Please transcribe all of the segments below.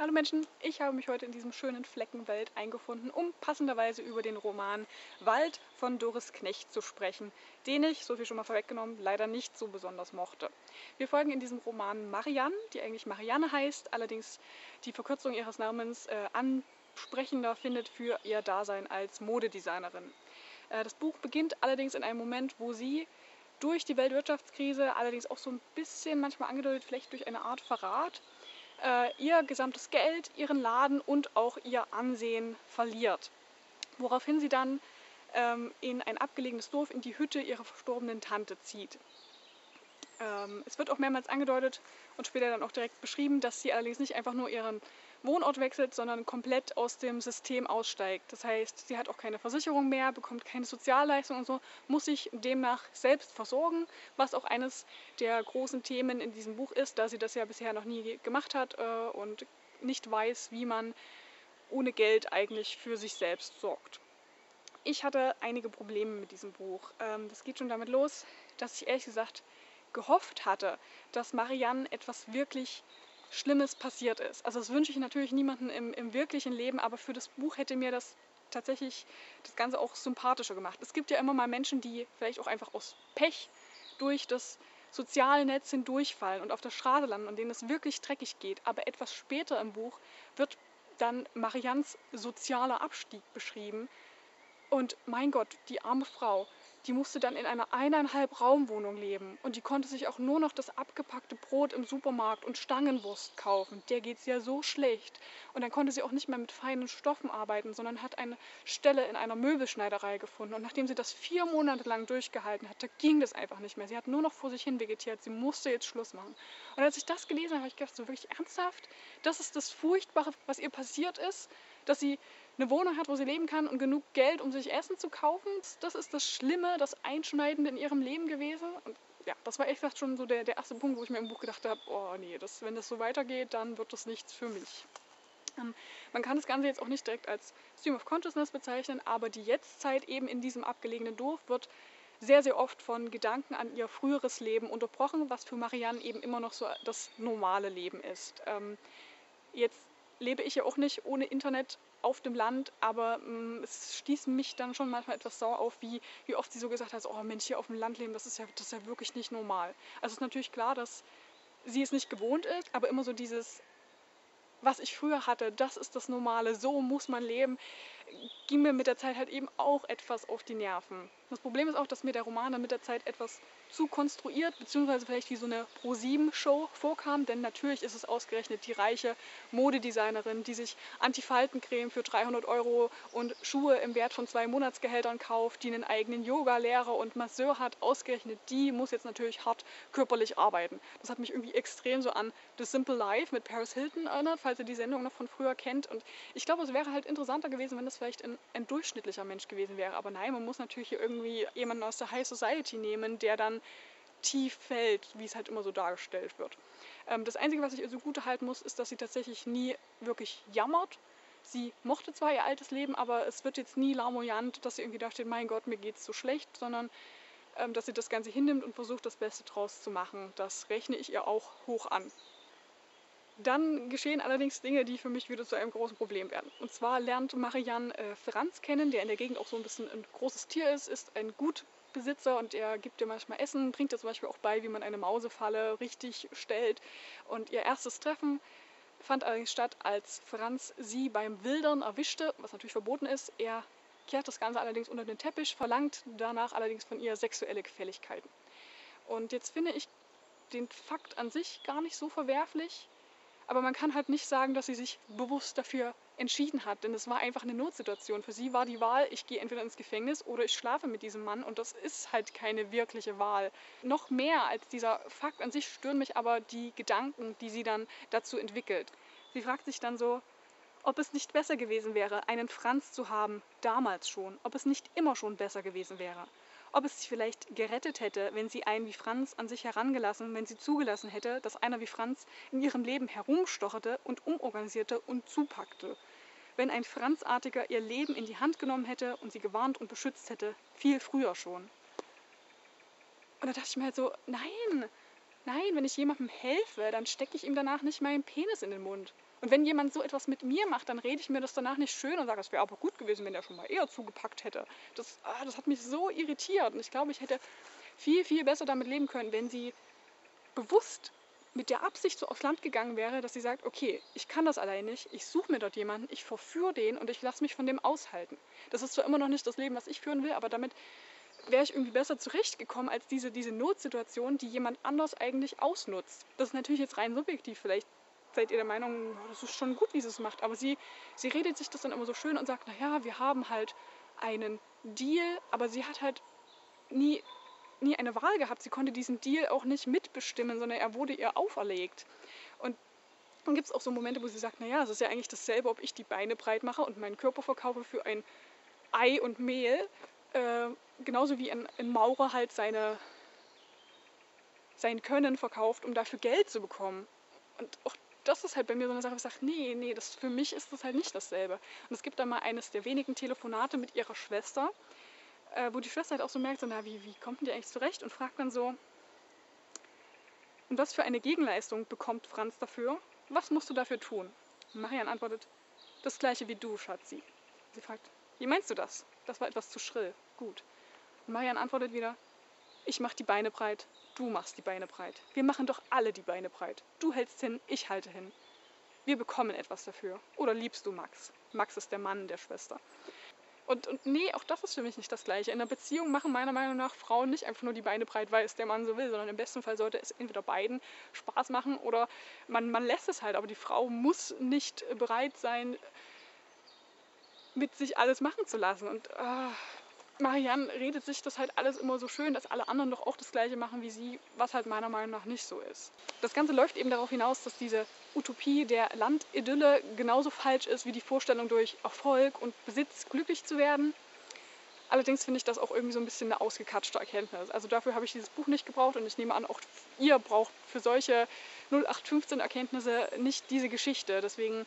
Hallo Menschen, ich habe mich heute in diesem schönen Flecken Wald eingefunden, um passenderweise über den Roman Wald von Doris Knecht zu sprechen, den ich, so viel schon mal vorweggenommen, leider nicht so besonders mochte. Wir folgen in diesem Roman Marianne, die eigentlich Marianne heißt, allerdings die Verkürzung ihres Namens ansprechender findet für ihr Dasein als Modedesignerin. Das Buch beginnt allerdings in einem Moment, wo sie durch die Weltwirtschaftskrise, allerdings auch so ein bisschen manchmal angedeutet, vielleicht durch eine Art Verrat, ihr gesamtes Geld, ihren Laden und auch ihr Ansehen verliert. Woraufhin sie dann in ein abgelegenes Dorf, in die Hütte ihrer verstorbenen Tante zieht. Es wird auch mehrmals angedeutet und später dann auch direkt beschrieben, dass sie allerdings nicht einfach nur ihren Wohnort wechselt, sondern komplett aus dem System aussteigt. Das heißt, sie hat auch keine Versicherung mehr, bekommt keine Sozialleistung und so, muss sich demnach selbst versorgen, was auch eines der großen Themen in diesem Buch ist, da sie das ja bisher noch nie gemacht hat und nicht weiß, wie man ohne Geld eigentlich für sich selbst sorgt. Ich hatte einige Probleme mit diesem Buch. Das geht schon damit los, dass ich ehrlich gesagt gehofft hatte, dass Marianne etwas wirklich Schlimmes passiert ist. Also das wünsche ich natürlich niemandem im wirklichen Leben, aber für das Buch hätte mir das tatsächlich das Ganze auch sympathischer gemacht. Es gibt ja immer mal Menschen, die vielleicht auch einfach aus Pech durch das soziale Netz hindurchfallen und auf der Straße landen und denen es wirklich dreckig geht. Aber etwas später im Buch wird dann Mariannes sozialer Abstieg beschrieben. Und mein Gott, die arme Frau, die musste dann in einer 1,5-Raumwohnung leben und die konnte sich auch nur noch das abgepackte Brot im Supermarkt und Stangenwurst kaufen. Der geht es ja so schlecht. Und dann konnte sie auch nicht mehr mit feinen Stoffen arbeiten, sondern hat eine Stelle in einer Möbelschneiderei gefunden. Und nachdem sie das 4 Monate lang durchgehalten hatte, ging das einfach nicht mehr. Sie hat nur noch vor sich hin vegetiert. Sie musste jetzt Schluss machen. Und als ich das gelesen habe, habe ich gedacht, so wirklich ernsthaft? Das ist das Furchtbare, was ihr passiert ist, dass sie eine Wohnung hat, wo sie leben kann und genug Geld, um sich Essen zu kaufen. Das ist das Schlimme, das Einschneidende in ihrem Leben gewesen. Und ja, das war echt schon so der erste Punkt, wo ich mir im Buch gedacht habe, oh nee, wenn das so weitergeht, dann wird das nichts für mich. Man kann das Ganze jetzt auch nicht direkt als Stream of Consciousness bezeichnen, aber die Jetztzeit eben in diesem abgelegenen Dorf wird sehr, sehr oft von Gedanken an ihr früheres Leben unterbrochen, was für Marianne eben immer noch so das normale Leben ist. Jetzt lebe ich ja auch nicht ohne Internet auf dem Land, aber es stieß mich dann schon manchmal etwas sauer auf, wie oft sie so gesagt hat, oh Mensch, hier auf dem Land leben, das ist ja wirklich nicht normal. Also es ist natürlich klar, dass sie es nicht gewohnt ist, aber immer so dieses, was ich früher hatte, das ist das Normale, so muss man leben, ging mir mit der Zeit halt eben auch etwas auf die Nerven. Das Problem ist auch, dass mir der Roman dann mit der Zeit etwas zu konstruiert, beziehungsweise vielleicht wie so eine Pro-7-Show vorkam, denn natürlich ist es ausgerechnet die reiche Modedesignerin, die sich Antifaltencreme für 300 € und Schuhe im Wert von 2 Monatsgehältern kauft, die einen eigenen Yoga-Lehrer und Masseur hat, ausgerechnet die muss jetzt natürlich hart körperlich arbeiten. Das hat mich irgendwie extrem so an The Simple Life mit Paris Hilton erinnert, falls ihr die Sendung noch von früher kennt. Und ich glaube, es wäre halt interessanter gewesen, wenn das vielleicht ein durchschnittlicher Mensch gewesen wäre. Aber nein, man muss natürlich hier irgendwie jemanden aus der High Society nehmen, der dann tief fällt, wie es halt immer so dargestellt wird. Das Einzige, was ich ihr zugute halten muss, ist, dass sie tatsächlich nie wirklich jammert. Sie mochte zwar ihr altes Leben, aber es wird jetzt nie larmoyant, dass sie irgendwie dachte, mein Gott, mir geht's so schlecht, sondern dass sie das Ganze hinnimmt und versucht, das Beste draus zu machen. Das rechne ich ihr auch hoch an. Dann geschehen allerdings Dinge, die für mich wieder zu einem großen Problem werden. Und zwar lernt Marianne Franz kennen, der in der Gegend auch so ein bisschen ein großes Tier ist ein Gutbesitzer und er gibt ihr manchmal Essen, bringt ihr zum Beispiel auch bei, wie man eine Mausefalle richtig stellt. Und ihr erstes Treffen fand allerdings statt, als Franz sie beim Wildern erwischte, was natürlich verboten ist. Er kehrt das Ganze allerdings unter den Teppich, verlangt danach allerdings von ihr sexuelle Gefälligkeiten. Und jetzt finde ich den Fakt an sich gar nicht so verwerflich, aber man kann halt nicht sagen, dass sie sich bewusst dafür entschieden hat, denn es war einfach eine Notsituation. Für sie war die Wahl, ich gehe entweder ins Gefängnis oder ich schlafe mit diesem Mann und das ist halt keine wirkliche Wahl. Noch mehr als dieser Fakt an sich stören mich aber die Gedanken, die sie dann dazu entwickelt. Sie fragt sich dann so, ob es nicht besser gewesen wäre, einen Franz zu haben, damals schon, ob es nicht immer schon besser gewesen wäre. Ob es sie vielleicht gerettet hätte, wenn sie einen wie Franz an sich herangelassen, wenn sie zugelassen hätte, dass einer wie Franz in ihrem Leben herumstocherte und umorganisierte und zupackte. Wenn ein Franzartiger ihr Leben in die Hand genommen hätte und sie gewarnt und beschützt hätte, viel früher schon. Und da dachte ich mir halt so, nein, wenn ich jemandem helfe, dann stecke ich ihm danach nicht meinen Penis in den Mund. Und wenn jemand so etwas mit mir macht, dann rede ich mir das danach nicht schön und sage, es wäre aber gut gewesen, wenn er schon mal eher zugepackt hätte. Das hat mich so irritiert. Und ich glaube, ich hätte viel, viel besser damit leben können, wenn sie bewusst mit der Absicht so aufs Land gegangen wäre, dass sie sagt, okay, ich kann das allein nicht, ich suche mir dort jemanden, ich verführe den und ich lasse mich von dem aushalten. Das ist zwar immer noch nicht das Leben, was ich führen will, aber damit wäre ich irgendwie besser zurechtgekommen als diese Notsituation, die jemand anders eigentlich ausnutzt. Das ist natürlich jetzt rein subjektiv, vielleicht seid ihr der Meinung, das ist schon gut, wie sie es macht, aber sie redet sich das dann immer so schön und sagt, naja, wir haben halt einen Deal, aber sie hat halt nie eine Wahl gehabt. Sie konnte diesen Deal auch nicht mitbestimmen, sondern er wurde ihr auferlegt. Und dann gibt es auch so Momente, wo sie sagt, naja, es ist ja eigentlich dasselbe, ob ich die Beine breit mache und meinen Körper verkaufe für ein Ei und Mehl, genauso wie ein Maurer halt sein Können verkauft, um dafür Geld zu bekommen. Und auch das ist halt bei mir so eine Sache, wo ich sage, nee, für mich ist das halt nicht dasselbe. Und es gibt dann mal eines der wenigen Telefonate mit ihrer Schwester, wo die Schwester halt auch so merkt, so, na, wie kommt denn die eigentlich zurecht? Und fragt dann so, und was für eine Gegenleistung bekommt Franz dafür? Was musst du dafür tun? Marian antwortet, das gleiche wie du, Schatzi. Sie fragt, wie meinst du das? Das war etwas zu schrill. Gut. Und Marian antwortet wieder, ich mach die Beine breit, du machst die Beine breit. Wir machen doch alle die Beine breit. Du hältst hin, ich halte hin. Wir bekommen etwas dafür. Oder liebst du Max? Max ist der Mann der Schwester. Und nee, auch das ist für mich nicht das Gleiche. In einer Beziehung machen meiner Meinung nach Frauen nicht einfach nur die Beine breit, weil es der Mann so will, sondern im besten Fall sollte es entweder beiden Spaß machen oder man lässt es halt. Aber die Frau muss nicht bereit sein, mit sich alles machen zu lassen. Und Marianne redet sich das halt alles immer so schön, dass alle anderen doch auch das Gleiche machen wie sie, was halt meiner Meinung nach nicht so ist. Das Ganze läuft eben darauf hinaus, dass diese Utopie der Landidylle genauso falsch ist wie die Vorstellung, durch Erfolg und Besitz glücklich zu werden. Allerdings finde ich das auch irgendwie so ein bisschen eine ausgekatschte Erkenntnis. Also dafür habe ich dieses Buch nicht gebraucht und ich nehme an, auch ihr braucht für solche 0815-Erkenntnisse nicht diese Geschichte. Deswegen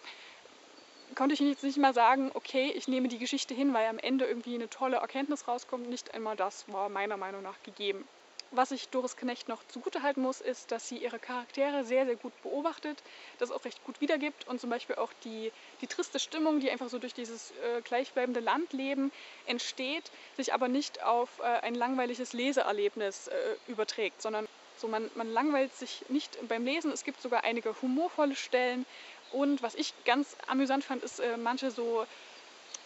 konnte ich jetzt nicht mal sagen, okay, ich nehme die Geschichte hin, weil am Ende irgendwie eine tolle Erkenntnis rauskommt. Nicht einmal das war meiner Meinung nach gegeben. Was ich Doris Knecht noch zugutehalten muss, ist, dass sie ihre Charaktere sehr, sehr gut beobachtet, das auch recht gut wiedergibt und zum Beispiel auch die triste Stimmung, die einfach so durch dieses gleichbleibende Landleben entsteht, sich aber nicht auf ein langweiliges Leseerlebnis überträgt, sondern so man langweilt sich nicht beim Lesen. Es gibt sogar einige humorvolle Stellen. Und was ich ganz amüsant fand, ist manche so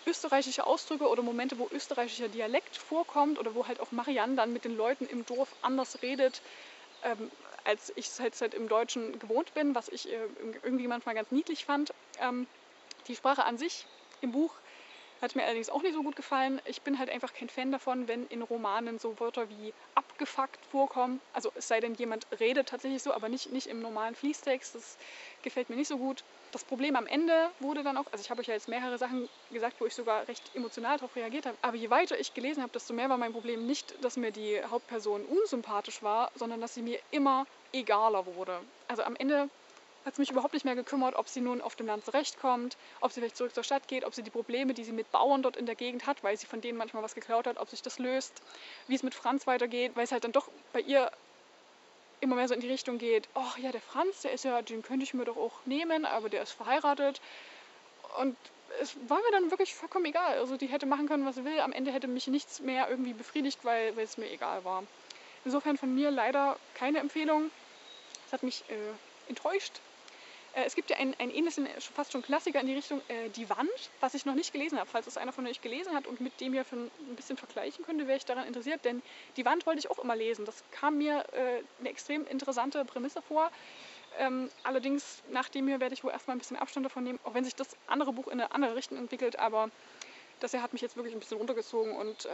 österreichische Ausdrücke oder Momente, wo österreichischer Dialekt vorkommt oder wo halt auch Marianne dann mit den Leuten im Dorf anders redet, als ich es halt im Deutschen gewohnt bin, was ich irgendwie manchmal ganz niedlich fand. Die Sprache an sich im Buch hat mir allerdings auch nicht so gut gefallen. Ich bin halt einfach kein Fan davon, wenn in Romanen so Wörter wie abgefuckt vorkommen. Also es sei denn, jemand redet tatsächlich so, aber nicht im normalen Fließtext. Das gefällt mir nicht so gut. Das Problem am Ende wurde dann auch, also ich habe euch ja jetzt mehrere Sachen gesagt, wo ich sogar recht emotional darauf reagiert habe. Aber je weiter ich gelesen habe, desto mehr war mein Problem nicht, dass mir die Hauptperson unsympathisch war, sondern dass sie mir immer egaler wurde. Also am Ende hat es mich überhaupt nicht mehr gekümmert, ob sie nun auf dem Land zurechtkommt, ob sie vielleicht zurück zur Stadt geht, ob sie die Probleme, die sie mit Bauern dort in der Gegend hat, weil sie von denen manchmal was geklaut hat, ob sich das löst, wie es mit Franz weitergeht, weil es halt dann doch bei ihr immer mehr so in die Richtung geht, ach ja, der Franz, der ist ja, den könnte ich mir doch auch nehmen, aber der ist verheiratet. Und es war mir dann wirklich vollkommen egal. Also die hätte machen können, was sie will. Am Ende hätte mich nichts mehr irgendwie befriedigt, weil es mir egal war. Insofern von mir leider keine Empfehlung. Es hat mich enttäuscht. Es gibt ja einen ähnlichen, fast schon Klassiker in die Richtung Die Wand, was ich noch nicht gelesen habe. Falls es einer von euch gelesen hat und mit dem hier ein bisschen vergleichen könnte, wäre ich daran interessiert. Denn Die Wand wollte ich auch immer lesen. Das kam mir eine extrem interessante Prämisse vor. Allerdings nach dem hier werde ich wohl erstmal ein bisschen Abstand davon nehmen, auch wenn sich das andere Buch in eine andere Richtung entwickelt. Aber das hier hat mich jetzt wirklich ein bisschen runtergezogen und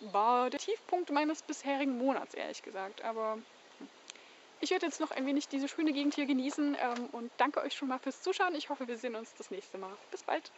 war der Tiefpunkt meines bisherigen Monats, ehrlich gesagt. Aber ich werde jetzt noch ein wenig diese schöne Gegend hier genießen und danke euch schon mal fürs Zuschauen. Ich hoffe, wir sehen uns das nächste Mal. Bis bald!